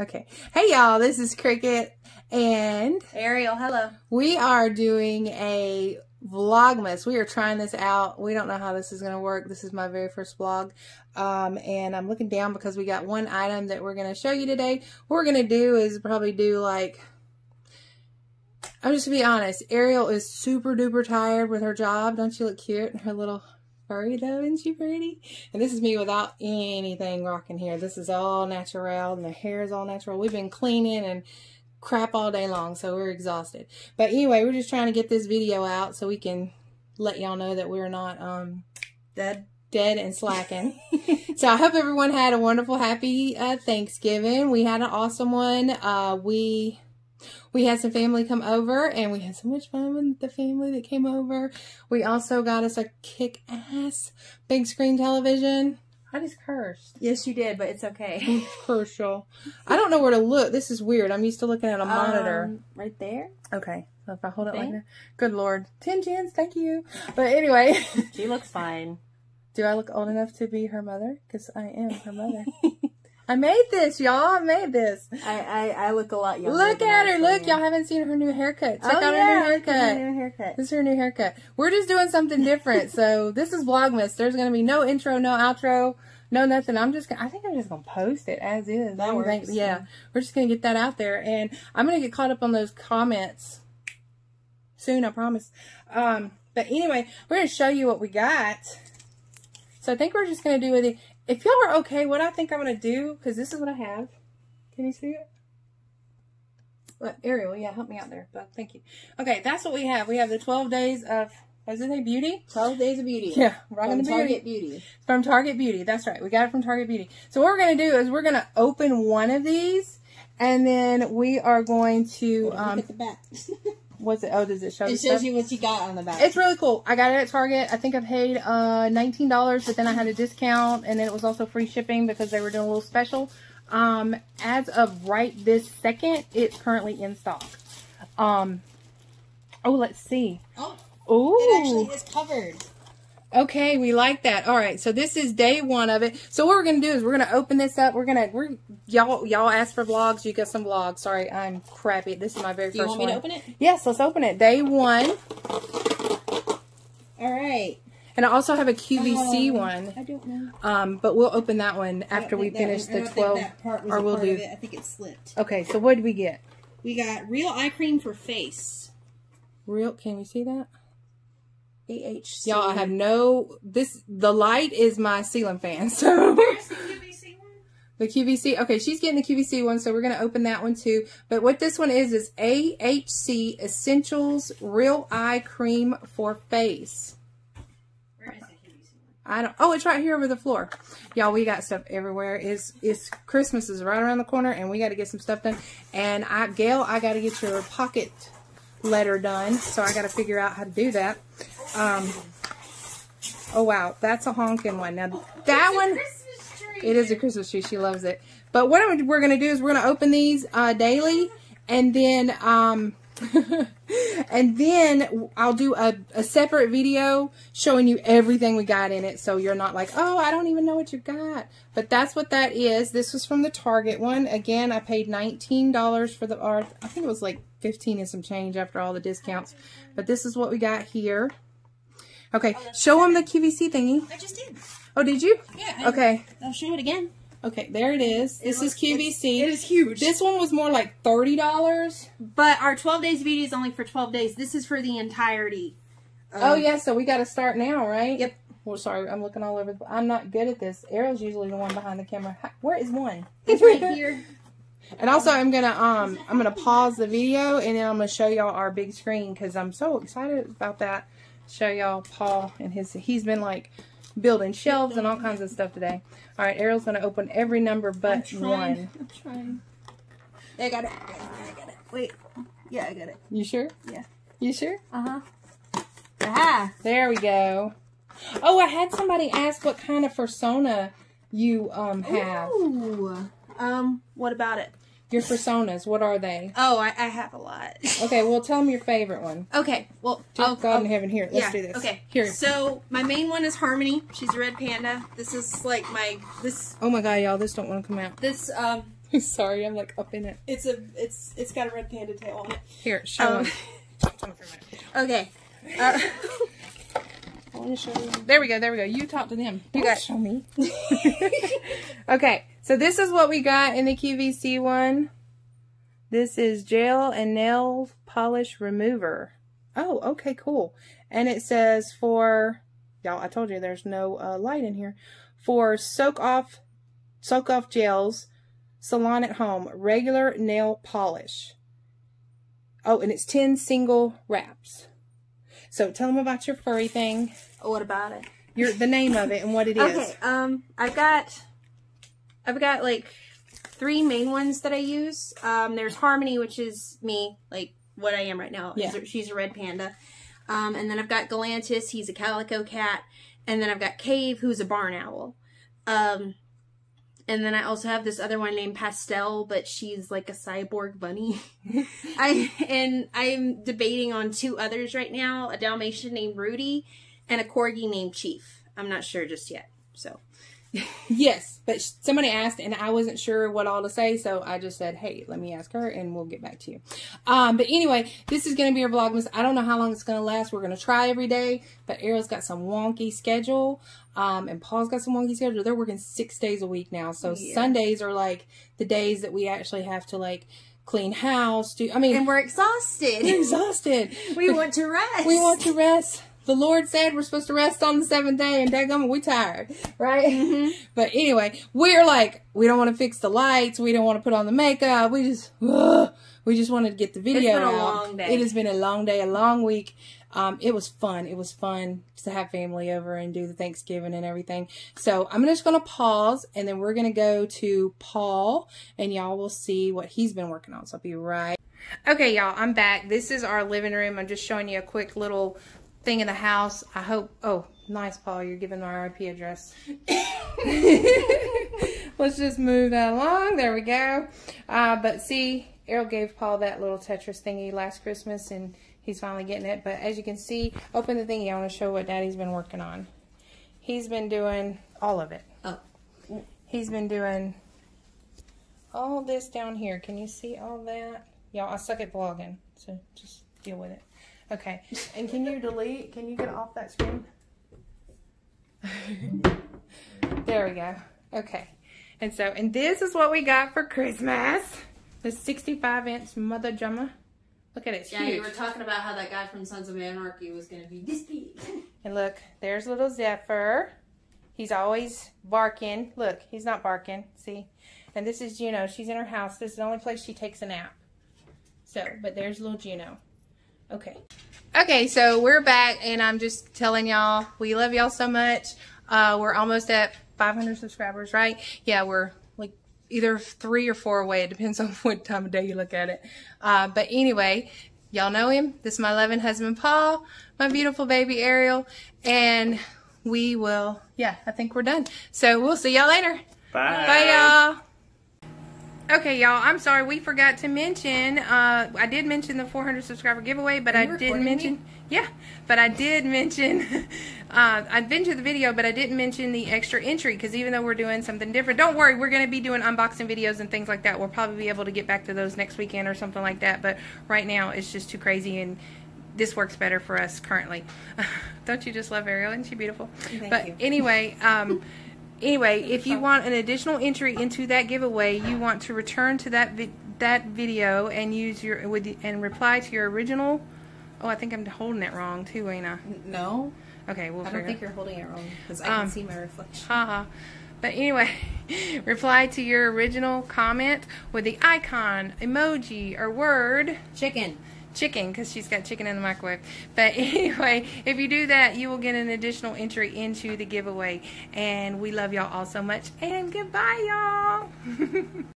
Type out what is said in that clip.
Okay. Hey y'all, this is Cricket and Ariel. Hello. We are doing a Vlogmas. We are trying this out. We don't know how this is going to work. This is my very first vlog. And I'm looking down because we got one item that we're going to show you today. What we're going to do is probably do like, I'm just to be honest, Ariel is super duper tired with her job. Don't she look cute in her little furry though? Isn't she pretty? And this is me without anything rocking here. This is all natural and the hair is all natural. We've been cleaning and crap all day long, so we're exhausted. But anyway, we're just trying to get this video out so we can let y'all know that we're not dead and slacking. So I hope everyone had a wonderful, happy Thanksgiving. We had an awesome one. We had some family come over, and we had so much fun with the family that came over. We also got us a kick-ass big screen television. I just cursed. Yes, you did, but it's okay. Crucial. I don't know where to look. This is weird. I'm used to looking at a monitor. Right there? Okay. So if I hold it like that. Good Lord. 10 chins, thank you. But anyway. She looks fine. Do I look old enough to be her mother? Because I am her mother. I made this, y'all. I made this. I look a lot younger. Look at her. Look, y'all haven't seen her new haircut. Check out her new haircut. This is her new haircut. We're just doing something different. So this is Vlogmas. There's going to be no intro, no outro, no nothing. I think I'm just going to post it as is. That works. Yeah. We're just going to get that out there. And I'm going to get caught up on those comments soon, I promise. But anyway, we're going to show you what we got. So I think we're just going to do with it. If y'all are okay, what I think I'm going to do, because this is what I have. Can you see it? Well, Ariel, yeah, help me out there. But thank you. Okay, that's what we have. We have the 12 days of, was it a beauty? 12 days of beauty. Yeah, rocking the beauty. From Target Beauty. From Target Beauty. That's right. We got it from Target Beauty. So what we're going to do is we're going to open one of these, and then we are going to... look at the back. What's it? Oh, does it show? It shows you what you got on the back. It's really cool. I got it at Target. I think I paid $19, but then I had a discount, and then it was also free shipping because they were doing a little special. As of right this second, it's currently in stock. Oh, let's see. Oh, ooh. It actually is covered. Okay, we like that. All right, so this is day one of it. So what we're gonna do is we're gonna open this up. Y'all asked for vlogs. You got some vlogs. Sorry, I'm crappy. This is my very first one. Do you want me to open it? Yes, let's open it. Day one. All right. And I also have a QVC one. I don't know. But we'll open that one after we finish the 12. Or we'll do. I think it slipped. Okay, so what did we get? We got real eye cream for face. Real? Can we see that? AHC. Y'all, I have no, this, the light is my ceiling fan, so. Where's the QVC one? The QVC, okay, she's getting the QVC one, so we're going to open that one too. But what this one is AHC Essentials Real Eye Cream for Face. Where is the QVC one? I don't, oh, it's right here over the floor. Y'all, we got stuff everywhere. It's Christmas is right around the corner, and we got to get some stuff done. And Gail, I got to get your pocket letter done, so I got to figure out how to do that. Oh wow, that's a honking one. Now that one, it is a Christmas tree. She loves it. But what we're going to do is we're going to open these daily, and then and then I'll do a separate video showing you everything we got in it, so you're not like, oh, I don't even know what you got. But that's what that is. This was from the Target one. Again, I paid $19 for the, or I think it was like 15 and some change after all the discounts. But this is what we got here. Okay, show them the QVC thingy. I just did. Oh, did you? Yeah. Okay. I'll show it again. Okay, there it is. This is QVC. It is huge. This one was more like $30. But our 12 days beauty is only for 12 days. This is for the entirety. Oh, yeah, so we got to start now, right? Yep. Well, sorry, I'm looking all over. I'm not good at this. Ariel's usually the one behind the camera. Where is one? It's right here. And also, I'm gonna pause the video, and then I'm gonna show y'all our big screen because I'm so excited about that. Show y'all Paul and his. He's been like building shelves and all kinds of stuff today. All right, Ariel's gonna open every number but one. I'm trying. I got it. I got it. Wait. Yeah, I got it. You sure? Yeah. You sure? Uh huh. Aha! There we go. Oh, I had somebody ask what kind of persona you have. Ooh. What about it? Your personas, what are they? Oh, I have a lot. Okay, well, tell them your favorite one. Okay, well... God in heaven, here, let's do this. Okay, here. So, my main one is Harmony. She's a red panda. This is, like, my... Oh, my God, y'all, this don't want to come out. This, Sorry, I'm like up in it. It's got a red panda tail on it. Here, show them. Okay. I want to show you. There we go. There we go. You talk to them. You got show me. Okay. So this is what we got in the QVC one. This is gel and nail polish remover. Oh, okay, cool. And it says for y'all. I told you there's no light in here. For soak off gels, salon at home, regular nail polish. Oh, and it's 10 single wraps. So tell them about your furry thing. What about it? The name of it and what it is. Okay, I've got like 3 main ones that I use. There's Harmony, which is me, like what I am right now. Yeah. She's a red panda. And then I've got Galantis, he's a calico cat. And then I've got Cave, who's a barn owl. And then I also have this other one named Pastel, but she's like a cyborg bunny. I'm debating on 2 others right now, a Dalmatian named Rudy and a Corgi named Chief. I'm not sure just yet, so. Yes, but somebody asked and I wasn't sure what all to say, so I just said, hey, let me ask her and we'll get back to you. But anyway, this is going to be our Vlogmas. I don't know how long it's going to last. We're going to try every day, but Ariel's got some wonky schedule. And Paul's got some wonky schedule. They're working 6 days a week now. So yeah. Sundays are like the days that we actually have to like clean house. And we're exhausted. We're exhausted. We want to rest. We want to rest. The Lord said we're supposed to rest on the 7th day, and daggum, we tired, right? Mm-hmm. But anyway, we're like, we don't want to fix the lights. We don't want to put on the makeup. We just wanted to get the video out. It's been a long day. It has been a long day, a long week. It was fun. It was fun to have family over and do the Thanksgiving and everything. So I'm just going to pause, and then we're going to go to Paul, and y'all will see what he's been working on. So I'll be right. Okay, y'all, I'm back. This is our living room. I'm just showing you a quick little thing in the house. I hope. Oh, nice, Paul. You're giving my IP address. Let's just move that along. There we go. But see, Errol gave Paul that little Tetris thingy last Christmas, and he's finally getting it. But as you can see, open the thingy. I want to show what Daddy's been working on. He's been doing all of it. Oh. He's been doing all this down here. Can you see all that? Y'all, I suck at vlogging, so just deal with it. Okay, and can you delete? Can you get off that screen? There we go. Okay, and so, and this is what we got for Christmas. The 65-inch mother jummer. Look at it, it's huge. Yeah, you were talking about how that guy from Sons of Anarchy was going to be this big. And look, there's little Zephyr. He's always barking. Look, he's not barking, see? And this is Juno. She's in her house. This is the only place she takes a nap. So, but there's little Juno. Okay, so we're back, and I'm just telling y'all we love y'all so much. We're almost at 500 subscribers, right? Yeah, we're like either 3 or 4 away. It depends on what time of day you look at it. But anyway, y'all know him. This is my loving husband, Paul, my beautiful baby, Ariel, and we will, yeah, I think we're done. So we'll see y'all later. Bye. Bye, y'all. Okay, y'all, I'm sorry. We forgot to mention, I did mention the 400 subscriber giveaway, but I didn't mention, I'd been to the video, but I didn't mention the extra entry, because even though we're doing something different, don't worry, we're going to be doing unboxing videos and things like that. We'll probably be able to get back to those next weekend or something like that, but right now it's just too crazy, and this works better for us currently. Don't you just love Ariel? Isn't she beautiful? Thank you. But anyway, Anyway, if you want an additional entry into that giveaway, you want to return to that video and use your and reply to your original. Oh, I think I'm holding it wrong too, ain't I? No. Okay, we'll figure it out. I don't think you're holding it wrong, because I can see my reflection. Haha. But anyway, reply to your original comment with the icon, emoji, or word. Chicken. Chicken, because she's got chicken in the microwave. But anyway, if you do that, you will get an additional entry into the giveaway. And we love y'all all so much. And goodbye, y'all.